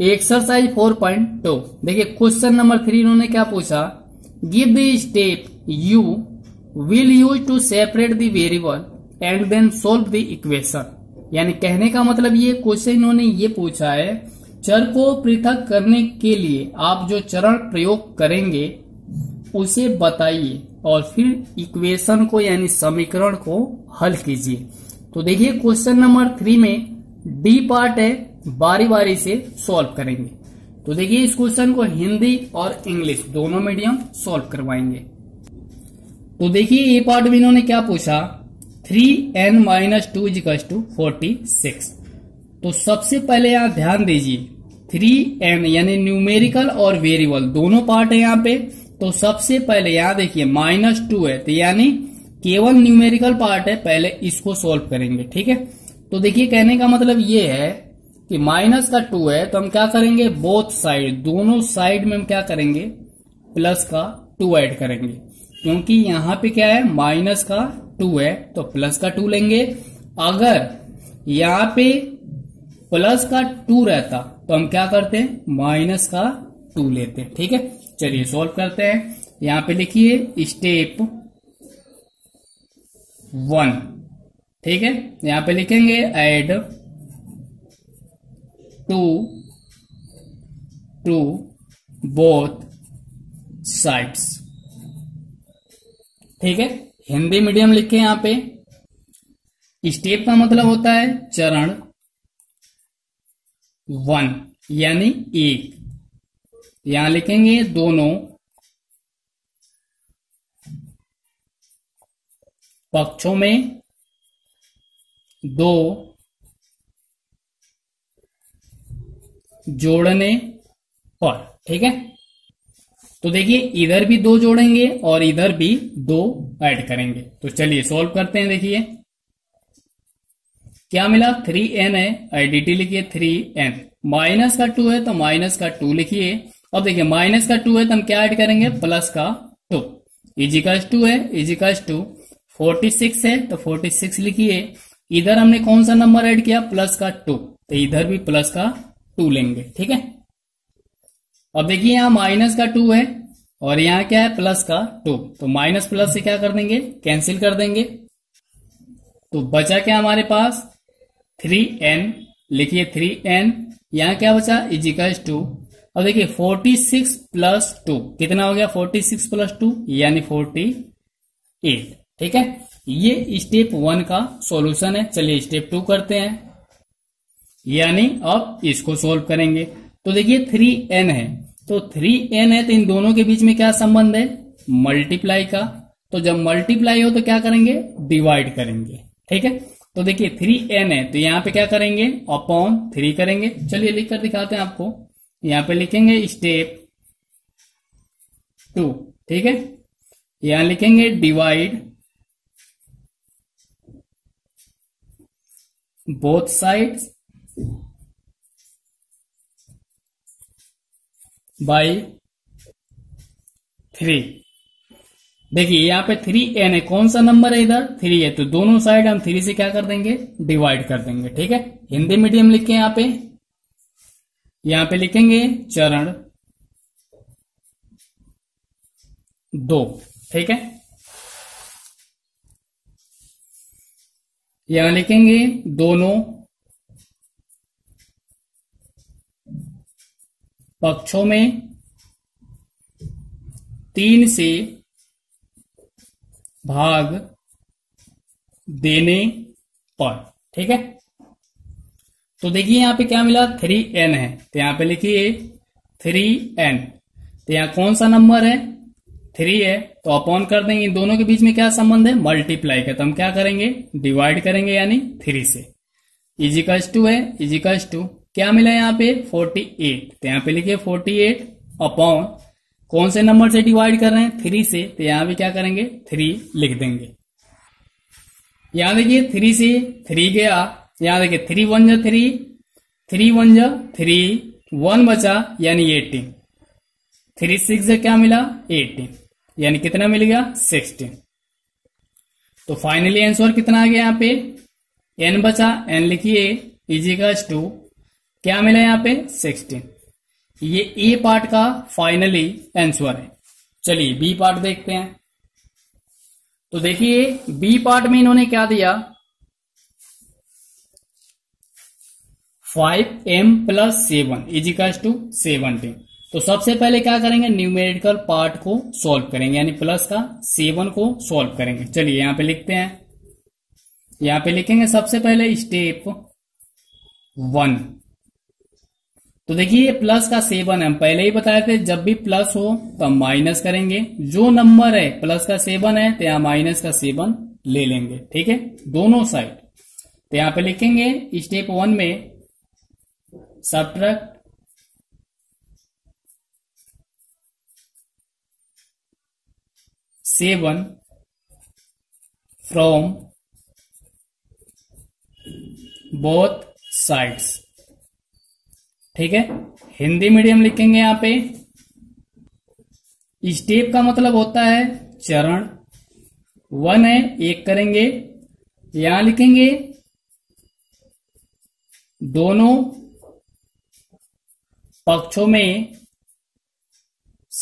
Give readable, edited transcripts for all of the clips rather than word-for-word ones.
Exercise 4.2। देखिए question number 3 इन्होंने क्या पूछा, give the step you will use to separate the variable and then solve the equation. यानी कहने का मतलब ये क्वेश्चन इन्होंने ये पूछा है, चर को पृथक करने के लिए आप जो चरण प्रयोग करेंगे उसे बताइए और फिर इक्वेशन को यानी समीकरण को हल कीजिए। तो देखिए क्वेश्चन नंबर 3 में डी पार्ट है, बारी बारी से सॉल्व करेंगे। तो देखिए इस क्वेश्चन को हिंदी और इंग्लिश दोनों मीडियम सॉल्व करवाएंगे। तो देखिए ए पार्ट में इन्होंने क्या पूछा, 3n-2 = 46। तो सबसे पहले यहां ध्यान दीजिए 3n यानी न्यूमेरिकल और वेरिएबल दोनों पार्ट है यहाँ पे। तो सबसे पहले यहां देखिए -2 है, तो यानी केवल न्यूमेरिकल पार्ट है, पहले इसको सॉल्व करेंगे। ठीक है, तो देखिए कहने का मतलब ये है कि माइनस का 2 है तो हम क्या करेंगे, बोथ साइड दोनों साइड में हम क्या करेंगे प्लस का 2 ऐड करेंगे, क्योंकि यहां पे क्या है माइनस का 2 है तो प्लस का 2 लेंगे। अगर यहां पे प्लस का 2 रहता तो हम क्या करते हैं माइनस का 2 लेते हैं। ठीक है, चलिए सॉल्व करते हैं। यहां पे लिखिए स्टेप 1, ठीक है, यहां पे लिखेंगे ऐड 2 बोथ साइड्स। ठीक है, हिंदी मीडियम लिखे यहां पे। स्टेप का मतलब होता है चरण 1 यानी 1, यहां लिखेंगे दोनों पक्षों में 2 जोड़ने पर। ठीक है, तो देखिए इधर भी 2 जोड़ेंगे और इधर भी 2 ऐड करेंगे। तो चलिए सॉल्व करते हैं। देखिए क्या मिला, 3n है, आईडीटी लिखिए 3n, माइनस का 2 है तो माइनस का 2 लिखिए। अब देखिए माइनस का 2 है तो हम क्या ऐड करेंगे प्लस का 2, इजिकल्स 2 है, इजिकल्स 2, 46 है तो 46 लिखिए। इधर हमने कौन सा नंबर ऐड किया प्लस का 2, तो इधर भी प्लस का 2 लेंगे। ठीक है, अब देखिए यहां माइनस का 2 है और यहां क्या है प्लस का 2, तो माइनस प्लस से क्या कर देंगे कैंसिल कर देंगे। तो बचा क्या हमारे पास 3n, लिखिए 3n, यहां क्या बचा इजिकल्स 2। अब देखिए 46 + 2 कितना हो गया, 46 + 2 यानी 48। ठीक है, ये स्टेप 1 का सॉल्यूशन है। चलिए स्टेप 2 करते हैं, यानी अब इसको सोल्व करेंगे। तो देखिए 3n है, तो 3n है तो इन दोनों के बीच में क्या संबंध है मल्टीप्लाई का, तो जब मल्टीप्लाई हो तो क्या करेंगे डिवाइड करेंगे। ठीक है, तो देखिए 3n है तो यहाँ पे क्या करेंगे अपॉन 3 करेंगे। चलिए लिखकर दिखाते हैं आपको, यहाँ पे लिखेंगे स्टेप 2, ठीक है, यहां लिखेंगे डिवाइड बोथ साइड्स बाई 3। देखिए यहां पे 3n है, कौन सा नंबर है इधर 3 है, तो दोनों साइड हम 3 से क्या कर देंगे डिवाइड कर देंगे। ठीक है, हिंदी मीडियम लिखे यहां पे लिखेंगे चरण 2। ठीक है, यहां लिखेंगे दोनों पक्षों में 3 से भाग देने पर। ठीक है, तो देखिए यहां पे क्या मिला 3n है, तो यहां पे लिखिए 3n, तो यहां कौन सा नंबर है 3 है, तो अपॉन कर देंगे। इन दोनों के बीच में क्या संबंध है मल्टीप्लाई का, तो हम क्या करेंगे डिवाइड करेंगे यानी 3 से। इजिकल्स 2 है, इजिकल्स 2, क्या मिला यहाँ पे 48, तो यहाँ पे लिखिए 48 अपॉन कौन से नंबर से डिवाइड कर रहे हैं 3 से, तो यहां भी क्या करेंगे 3 लिख देंगे। यहां देखिए 3 से 3 गया, यहां देखिए 3 × 1 = 3, 3 × 1 = 3, 1 बचा यानी 18, 3 × 6 क्या मिला 18, यानी कितना मिल गया 16। तो फाइनली आंसर कितना आ गया यहाँ पे n बचा, n लिखिए इजिकल्स 2 क्या मिला यहाँ पे 16। ये ए पार्ट का फाइनली आंसर है। चलिए बी पार्ट देखते हैं। तो देखिए बी पार्ट में इन्होंने क्या दिया 5m + 7 = 17। तो सबसे पहले क्या करेंगे न्यूमेरिकल पार्ट को सॉल्व करेंगे यानी प्लस का 7 को सॉल्व करेंगे। चलिए यहां पे लिखते हैं, यहां पे लिखेंगे सबसे पहले स्टेप 1। तो देखिए ये प्लस का 7 हम पहले ही बताए थे जब भी प्लस हो तो हम माइनस करेंगे, जो नंबर है प्लस का 7 है तो यहां माइनस का 7 ले लेंगे, ठीक है दोनों साइड। तो यहां पे लिखेंगे स्टेप 1 में subtract seven from both sides, ठीक है। हिंदी मीडियम लिखेंगे यहां पे। स्टेप का मतलब होता है चरण, 1 है 1 करेंगे, यहां लिखेंगे दोनों पक्षों में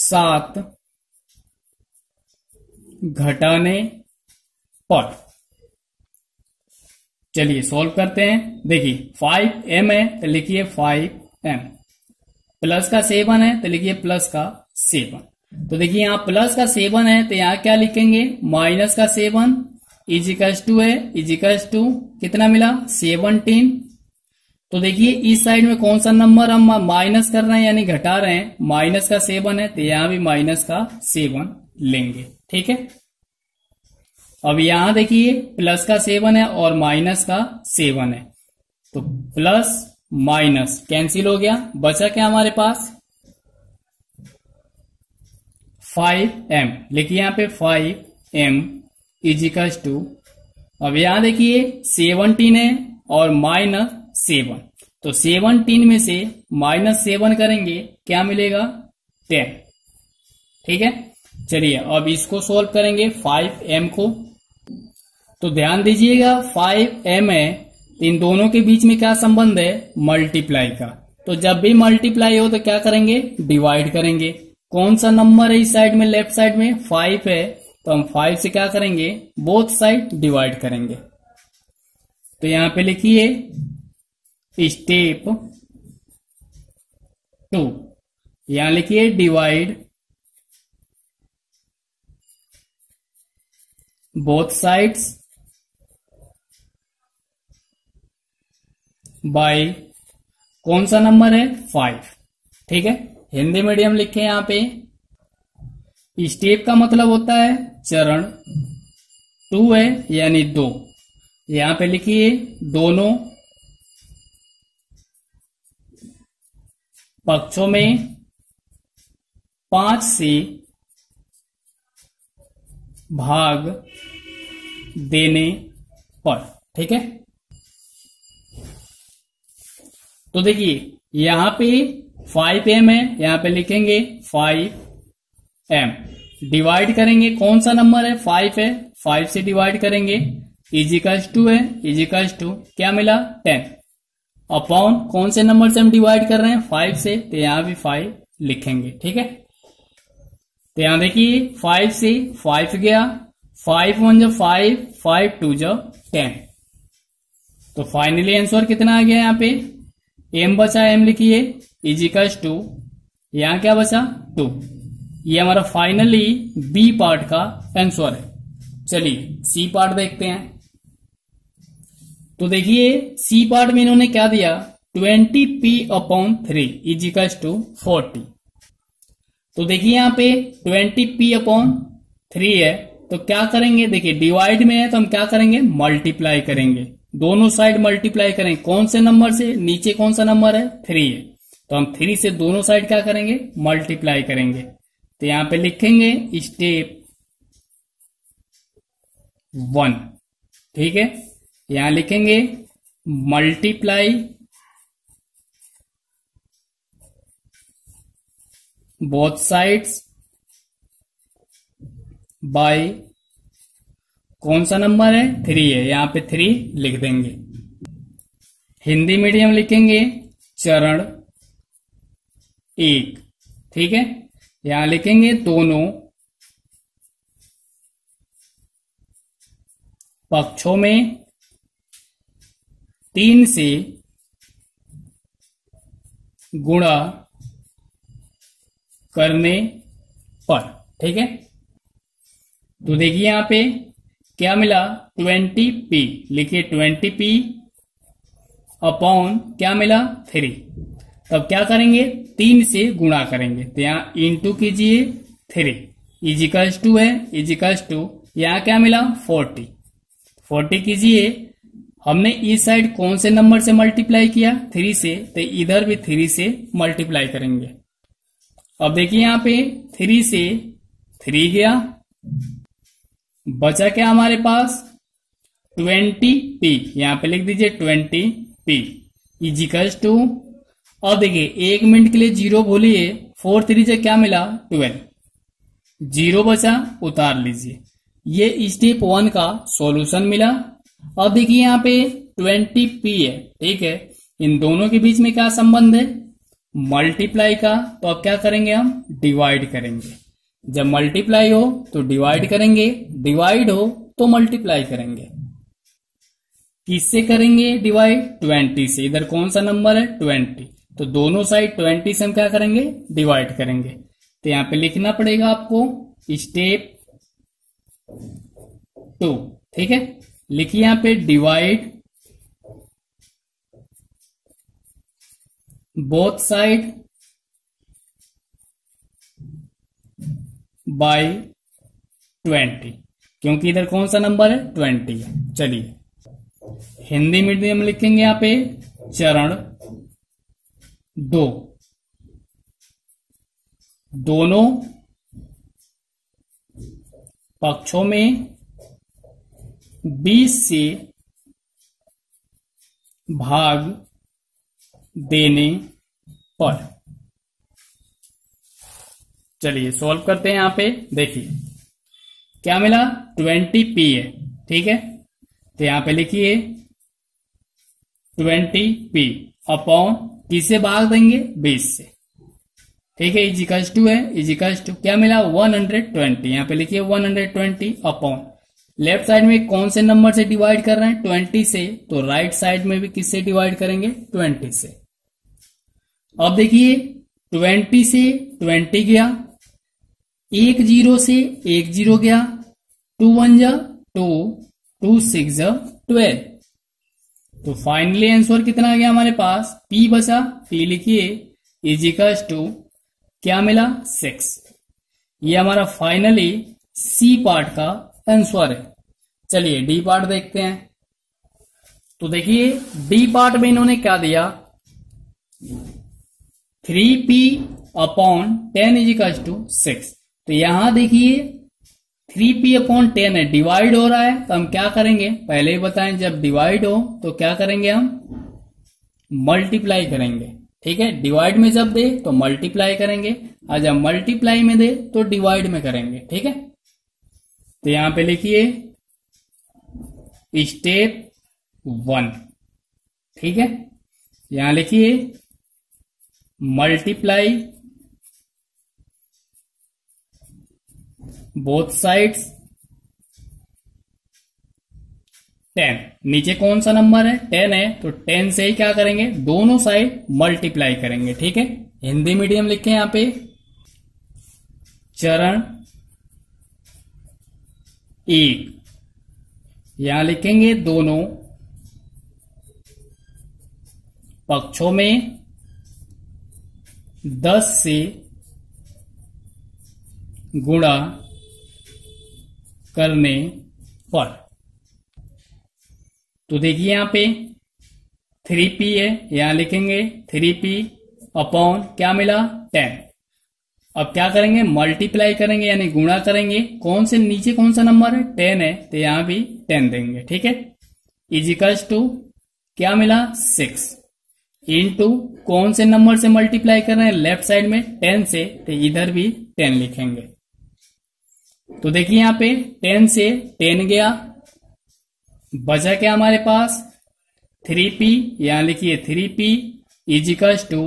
7 घटाने पर। चलिए सॉल्व करते हैं। देखिए 5m है तो लिखिए 5m, प्लस का 7 है तो लिखिए प्लस का 7। तो देखिए यहां प्लस का 7 है तो यहां क्या लिखेंगे माइनस का 7 = है = कितना मिला 17। तो देखिए इस साइड में कौन सा नंबर हम माइनस कर रहे हैं यानी घटा रहे हैं, माइनस का 7 है तो यहां भी माइनस का 7 लेंगे, ठीक है। अब यहां देखिए प्लस का 7 है और माइनस का 7 है तो प्लस माइनस कैंसिल हो गया, बचा क्या हमारे पास 5m। लिखिए यहां पे 5m = अब यहां देखिए 17 है और माइनस 7 तो 17 में से -7 करेंगे क्या मिलेगा 10, ठीक है। चलिए अब इसको सॉल्व करेंगे 5m को। तो ध्यान दीजिएगा 5m है इन दोनों के बीच में क्या संबंध है मल्टीप्लाई का। तो जब भी मल्टीप्लाई हो तो क्या करेंगे डिवाइड करेंगे। कौन सा नंबर है इस साइड में लेफ्ट साइड में 5 है तो हम 5 से क्या करेंगे बोथ साइड डिवाइड करेंगे। तो यहां पे लिखिए स्टेप 2, यहां लिखिए डिवाइड बोथ साइड्स बाय कौन सा नंबर है 5, ठीक है। हिंदी मीडियम लिखे यहां पे। स्टेप का मतलब होता है चरण, 2 है यानी 2, यहां पे लिखिए दोनों पक्षों में 5 से भाग देने पर, ठीक है। तो देखिए यहां पे 5m है यहां पे लिखेंगे 5m, डिवाइड करेंगे कौन सा नंबर है 5 है 5 से डिवाइड करेंगे = है = क्या मिला 10 अपॉन कौन से नंबर से हम डिवाइड कर रहे हैं 5 से तो यहां भी 5 लिखेंगे, ठीक है। तो यहां देखिए 5 से 5 गया, 5 × 5 5 × 2 = 10। तो फाइनली आंसर कितना आ गया यहाँ पे m बचा, m लिखिए = यहां क्या बचा 2। ये हमारा फाइनली बी पार्ट का आंसर है। चलिए सी पार्ट देखते हैं। तो देखिए सी पार्ट में इन्होंने क्या दिया 20p/3 = 40। तो देखिए यहां पे 20p/3 है तो क्या करेंगे देखिए डिवाइड में है तो हम क्या करेंगे मल्टीप्लाई करेंगे, दोनों साइड मल्टीप्लाई करेंगे कौन से नंबर से नीचे कौन सा नंबर है 3 है तो हम 3 से दोनों साइड क्या करेंगे मल्टीप्लाई करेंगे। तो यहां पे लिखेंगे स्टेप 1, ठीक है। यहां लिखेंगे मल्टीप्लाई बोथ साइड्स बाय कौन सा नंबर है 3 है यहां पे 3 लिख देंगे। हिंदी मीडियम लिखेंगे चरण एक। ठीक है, यहां लिखेंगे दोनों पक्षों में 3 से गुणा करने पर। ठीक है, तो देखिए यहां पे क्या मिला, 20p लिखिए, 20p अपॉन क्या मिला 3। तब क्या करेंगे, 3 से गुणा करेंगे, तो यहाँ इंटू कीजिए 3 इजिकल्स टू है, इजिकल्स टू यहाँ क्या मिला 40 कीजिए। हमने इस साइड कौन से नंबर से मल्टीप्लाई किया, 3 से, तो इधर भी 3 से मल्टीप्लाई करेंगे। अब देखिए यहाँ पे 3 से 3 गया, बचा क्या हमारे पास 20p, यहाँ पे लिख दीजिए 20p इजिकल्स टू। अब देखिए एक मिनट के लिए जीरो बोलिए, 4 3 से क्या मिला 12, जीरो बचा उतार लीजिए। ये स्टेप 1 का सॉल्यूशन मिला। अब देखिए यहाँ पे 20p है, ठीक है, इन दोनों के बीच में क्या संबंध है, मल्टीप्लाई का। तो अब क्या करेंगे, हम डिवाइड करेंगे, जब मल्टीप्लाई हो तो डिवाइड करेंगे, डिवाइड हो तो मल्टीप्लाई करेंगे। किससे करेंगे डिवाइड, 20 से, इधर कौन सा नंबर है 20, तो दोनों साइड 20 से हम क्या करेंगे डिवाइड करेंगे। तो यहां पे लिखना पड़ेगा आपको स्टेप 2। ठीक है, लिखिए यहां पे डिवाइड बोथ साइड बाय 20, क्योंकि इधर कौन सा नंबर है 20 है। चलिए हिंदी मीडियम लिखेंगे यहां पे चरण 2, दोनों पक्षों में 20 से भाग देने पर। चलिए सॉल्व करते हैं। यहां पे देखिए क्या मिला, 20p है, ठीक है, तो यहां पे लिखिए 20p अपॉन किसे भाग देंगे 20 से, ठीक है, इजिकल्स टू है, इजिकल्स टू क्या मिला 120, यहाँ पे लिखिए 120 अपॉन, लेफ्ट साइड में कौन से नंबर से डिवाइड कर रहे हैं 20 से, तो राइट साइड में भी किससे डिवाइड करेंगे 20 से। अब देखिए 20 से 20 गया, 10 से 10 गया, 2 1 जा 2 2 6 12, तो फाइनली आंसर कितना आ गया हमारे पास, p बचा, p लिखिए इजिकल्स टू क्या मिला 6। ये हमारा फाइनली c पार्ट का आंसर है। चलिए d पार्ट देखते हैं। तो देखिए d पार्ट में इन्होंने क्या दिया, 3p अपॉन 10 इजिकल्स टू 6, तो यहां देखिए 3p अपॉन 10 है, डिवाइड हो रहा है, तो हम क्या करेंगे, पहले ही बताएं जब डिवाइड हो तो क्या करेंगे, हम मल्टीप्लाई करेंगे। ठीक है, डिवाइड में जब दे तो मल्टीप्लाई करेंगे, और जब मल्टीप्लाई में दे तो डिवाइड में करेंगे। ठीक है, तो यहां पे लिखिए स्टेप 1। ठीक है, यहां लिखिए मल्टीप्लाई बोथ साइड्स 10, नीचे कौन सा नंबर है 10 है, तो 10 से ही क्या करेंगे दोनों साइड मल्टीप्लाई करेंगे। ठीक है, हिंदी मीडियम लिखे यहां पे चरण 1, यहां लिखेंगे दोनों पक्षों में 10 से गुणा करने पर। तो देखिए यहां पे 3p है, यहां लिखेंगे 3p अपॉन क्या मिला 10, अब क्या करेंगे मल्टीप्लाई करेंगे यानी गुणा करेंगे, कौन से नीचे कौन सा नंबर है 10 है, तो यहां भी 10 देंगे। ठीक है, इजिकल्स टू क्या मिला 6 इंटू कौन से नंबर से मल्टीप्लाई कर रहे हैं लेफ्ट साइड में 10 से, तो इधर भी 10 लिखेंगे। तो देखिए यहां पे 10 से 10 गया, बचा क्या हमारे पास 3p, यहां लिखिए 3p इजिकल्स टू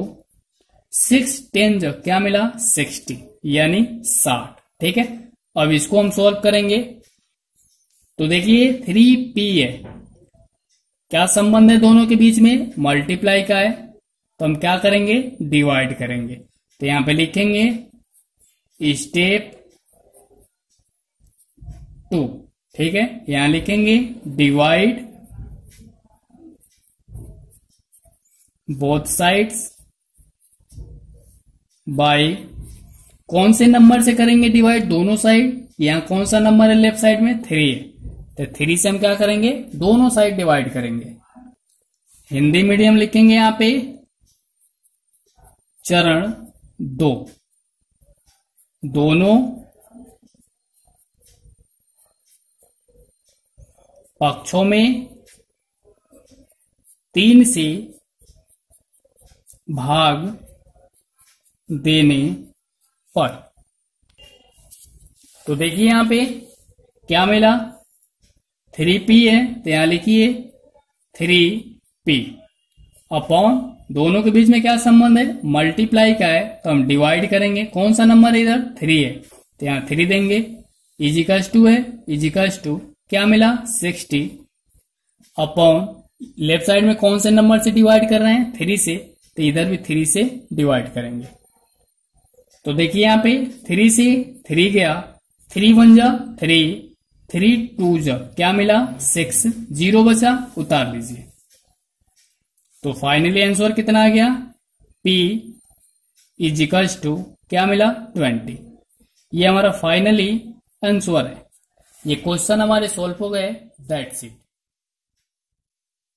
6×10 जो क्या मिला 60 यानी 60। ठीक है, अब इसको हम सॉल्व करेंगे तो देखिए 3p है, क्या संबंध है दोनों के बीच में, मल्टीप्लाई का है, तो हम क्या करेंगे डिवाइड करेंगे। तो यहां पे लिखेंगे स्टेप 2, ठीक है, यहां लिखेंगे डिवाइड बोथ साइड्स बाय, कौन से नंबर से करेंगे डिवाइड दोनों साइड, यहां कौन सा नंबर है लेफ्ट साइड में 3 है, तो 3 से हम क्या करेंगे दोनों साइड डिवाइड करेंगे। हिंदी मीडियम लिखेंगे यहां पे चरण 2, दोनों पक्षों में 3 से भाग देने पर। तो देखिए यहां पे क्या मिला 3p है, तो यहां लिखिए 3p अपॉन दोनों के बीच में क्या संबंध है मल्टीप्लाई का है, तो हम डिवाइड करेंगे, कौन सा नंबर है इधर 3 है, तो यहां 3 देंगे, इजिकल्स टू है, इजिकल्स टू क्या मिला 60 अपॉन लेफ्ट साइड में कौन से नंबर से डिवाइड कर रहे हैं 3 से, तो इधर भी 3 से डिवाइड करेंगे। तो देखिए यहां पे 3 से 3 गया, 3×1 = 3, 3×2 क्या मिला 6, 0 बचा उतार दीजिए। तो फाइनली आंसर कितना आ गया p इजिकल्स टू क्या मिला 20। ये हमारा फाइनली आंसर है। ये क्वेश्चन हमारे सॉल्व हो गए, दैट्स इट।